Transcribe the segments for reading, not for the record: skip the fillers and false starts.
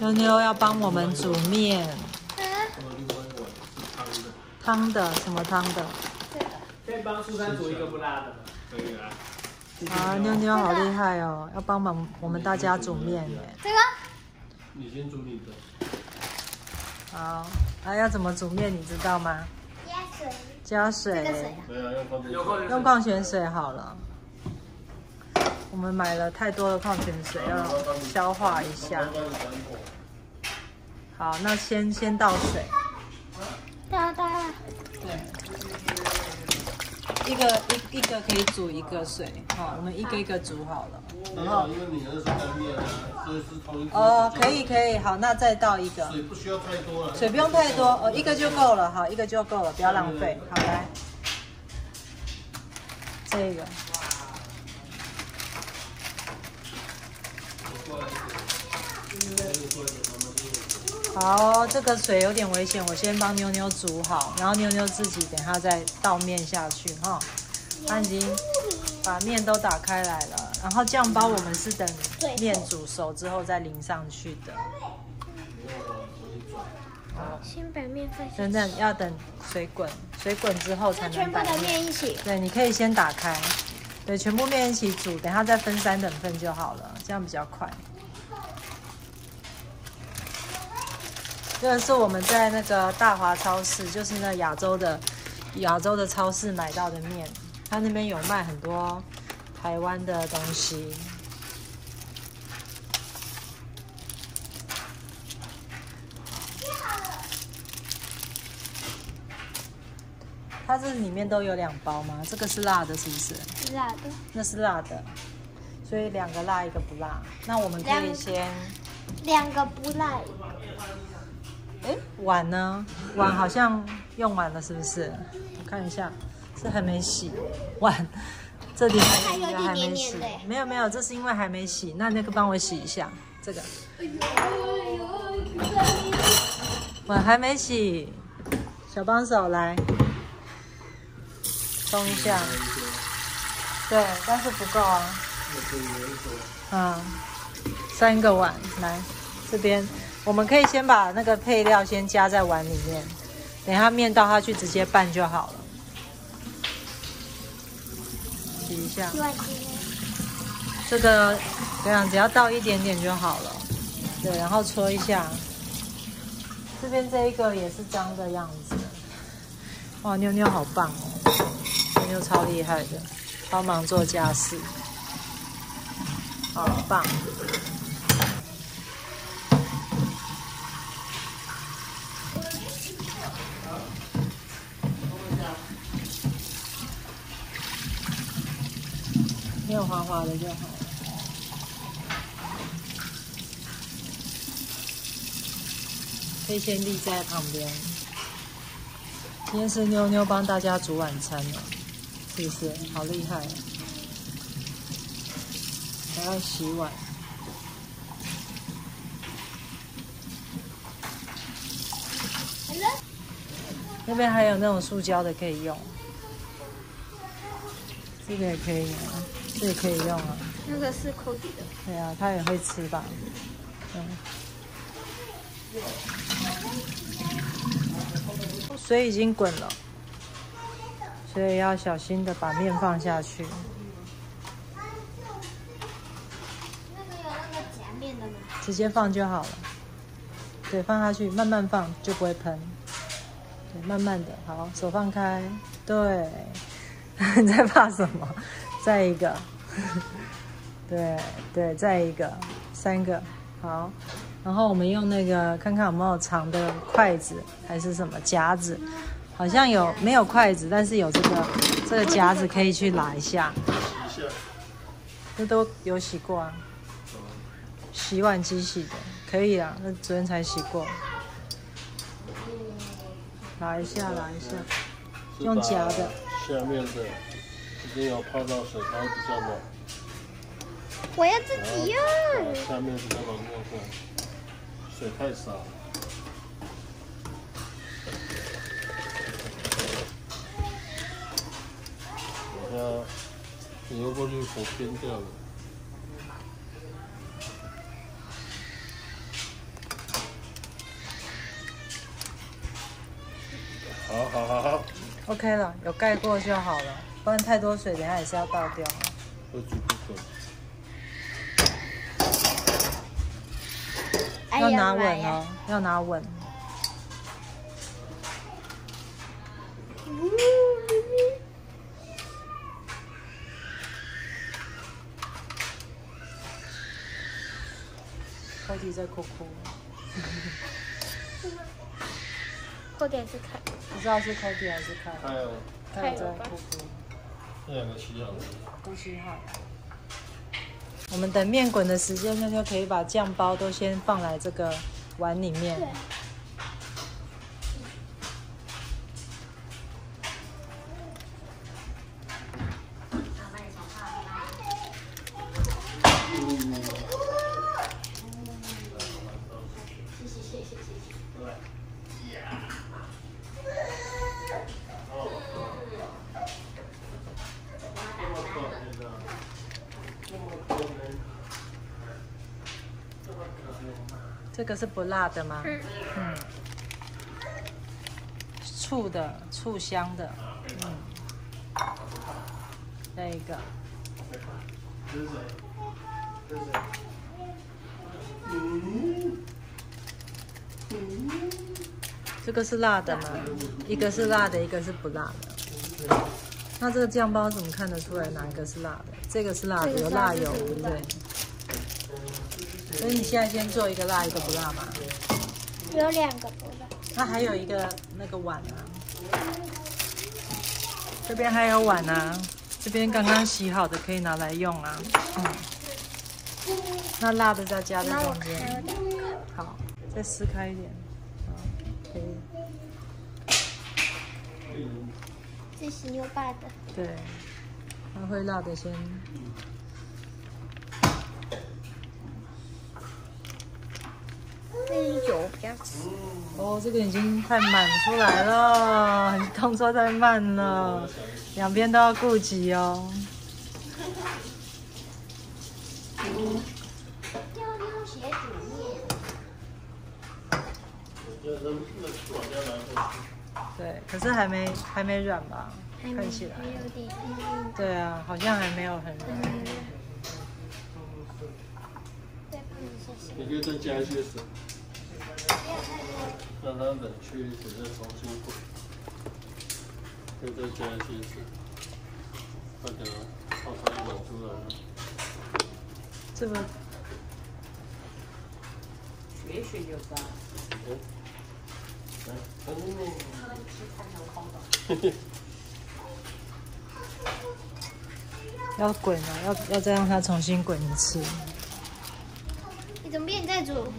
妞妞要帮我们煮面。汤的什么汤的？可以帮苏珊煮一个不辣的吗？可以啊。啊，妞妞好厉害哦，要帮忙我们大家煮面耶。这个。你先煮你的。好，啊，要怎么煮面你知道吗？加水。加水。用矿泉水好了。 我们买了太多的矿泉水，要消化一下。好，那先倒水。倒。对，一个可以煮一个水，好，我们一个一个煮好了。然后因为你儿子在面啊，所以是同一个。哦，可以，好，那再倒一个。水不需要太多了。水不用太多，哦，一个就够了，好，一个就够了，不要浪费。好，来，这个。 好，这个水有点危险，我先帮妞妞煮好，然后妞妞自己等下再倒面下去哈。她已经把面都打开来了，然后酱包我们是等面煮熟之后再淋上去的。先把面放下。等，要等水滚，水滚之后才能。全部的面一起。对，你可以先打开。 对，全部面一起煮，等下再分三等份就好了，这样比较快。这个是我们在那个大华超市，就是那亚洲的超市买到的面，它那边有卖很多台湾的东西。它这里面都有2包吗？这个是辣的，是不是？是辣的。那是辣的，所以2个辣，1个不辣。那我们可以先2个不辣。哎，碗呢？碗好像用完了，是不是？我看一下，是还没洗碗，这里还没洗。没有，这是因为还没洗。那个帮我洗一下，这个碗还没洗，小帮手来。 冲一下，对，但是不够啊。嗯，3个碗来这边，我们可以先把那个配料先加在碗里面，等它面倒下去直接拌就好了。洗一下，这个这样只要倒一点点就好了。对，然后搓一下，这边这一个也是脏的样子。哇，妞妞好棒哦！ 妞超厉害的，帮忙做家事，好棒！没有滑滑的就好。可以先立在旁边。今天是妞妞帮大家煮晚餐了。 是不是好厉害？还要洗碗。那边还有那种塑胶的可以用，这个也可以啊，这个可以用啊。那个是扣底的。对啊，他也会吃吧？嗯。水已经滚了。 所以要小心的把面放下去。那个有夹面的吗？直接放就好了。对，放下去，慢慢放就不会喷。对，慢慢的，好，手放开。对，你在怕什么？再一个，对，再一个，3个，好。然后我们用那个看看有没有长的筷子还是什么夹子。 好像有没有筷子，但是有这个夹子可以去拿一下。洗一下，这都有洗过啊。洗碗机洗的，可以啊，那昨天才洗过。拿一下，用夹的。下面的一定要泡到水，它比较软。我要自己用。下面比较软的，水太少了。 你又过去火偏掉了。好。OK 了，有盖过就好了，不然太多水，等下也是要倒掉。喝足够水。要拿稳哦，要拿稳。快递在哭哭。扣点是开，不知道是扣点还是开。开哦，开在哭哭。这两个洗好了。都洗好了。我们等面滚的时间，那就可以把酱包都先放来这个碗里面。这个是不辣的吗？嗯，醋的，醋香的，嗯，这一个，这个是辣的吗？一个是辣的，一个是不辣的。那这个酱包怎么看得出来哪一个是辣的？这个是辣的，有辣油，对不对？ 所以你现在先做一个辣一个不辣嘛？有两个不辣。那还有一个那个碗啊，这边还有碗啊，这边刚刚洗好的可以拿来用啊。嗯。那辣的再加在中间。好，再撕开一点。好，可以。这是牛爸的。对，那会辣的先。 油比较稠哦，这个已经太满出来了，动作太慢了，两边都要顾及哦。对，可是还没软吧？看起来。对啊，好像还没有很软。你可以再加一些水。 让它冷却一点，再重新滚，可以再加一些水，快点啊，泡汤滚出来了。这个学学就知道。嗯，来，哦。要滚啊！要再让它重新滚一次。你怎么变在煮？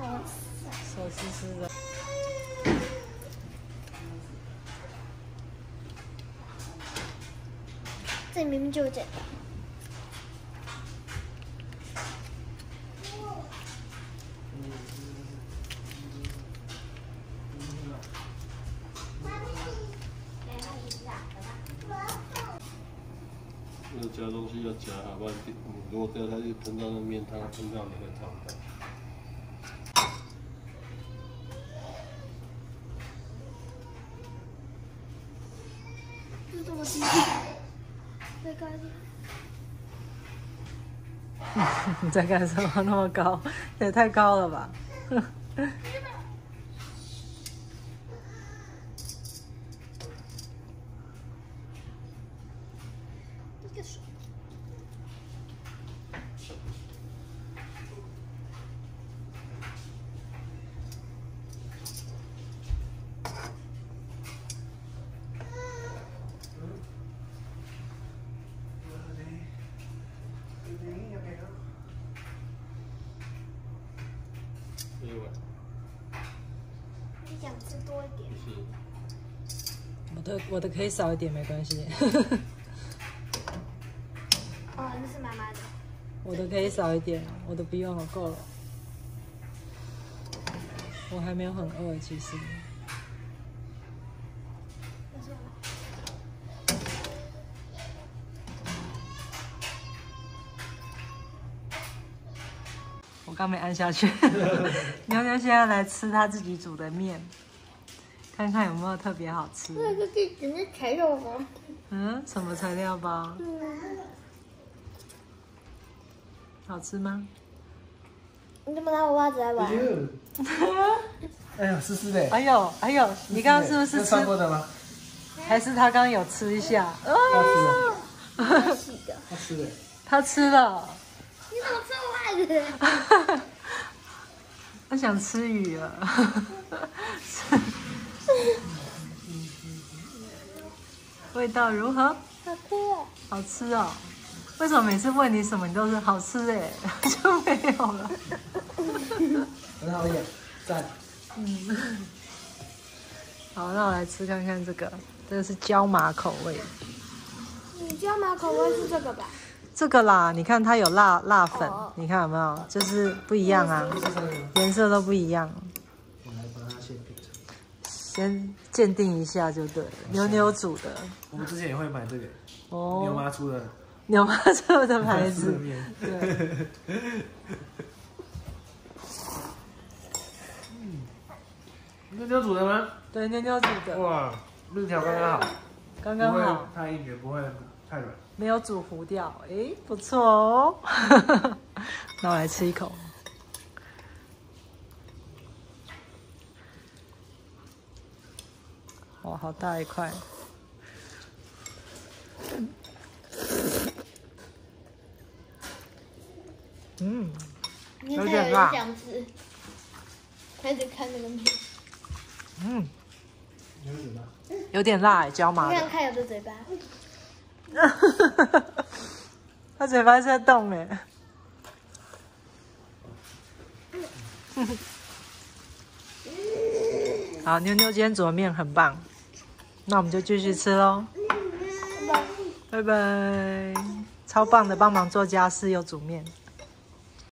手湿湿的。这明明就这个。要加东西要加好，不然你如果掉下去喷到那面汤，喷到你的汤汤。 你在干什么？那么高，也太高了吧！我的可以少一点，没关系。哦，那是妈妈的。我的可以少一点，我的不用了，够了。我还没有很饿，其实。我刚没按下去。妞妞现在来吃她自己煮的面，看看有没有特别好吃。这个是什么材料包？嗯，什么材料包？好吃吗？你怎么拿我袜子来玩？哎呦，湿湿的！哎呦，哎呦，你刚刚是不是吃过的吗？还是他刚刚有吃一下？他吃的，他吃的，他吃了。你怎么吃袜子？他想吃鱼了。味道如何？好吃，好吃哦。为什么每次问你什么，你都是好吃哎，就没有了？很好演，赞。嗯，好，那我来吃看看这个，这个是椒麻口味。你椒麻口味是这个吧？这个啦，你看它有辣粉，哦、你看有没有？就是不一样啊，颜色都不一样。我来帮它先鉴定一下就对了。牛牛煮的，我们之前也会买这个，哦，牛妈出的。牛妈做的牌子，对，妞妞煮的吗？对，妞妞煮的。哇，面条刚刚好，刚刚好，太硬也不会太软，没有煮糊掉，哎，不错哦。那我来吃一口，哇，好大一块。嗯，有点辣。还得看那个面。嗯，有点辣，椒麻。你看看有的嘴巴。他嘴巴在动哎。好，妞妞今天煮的面很棒，那我们就继续吃喽。拜拜。超棒的，帮忙做家事又煮面。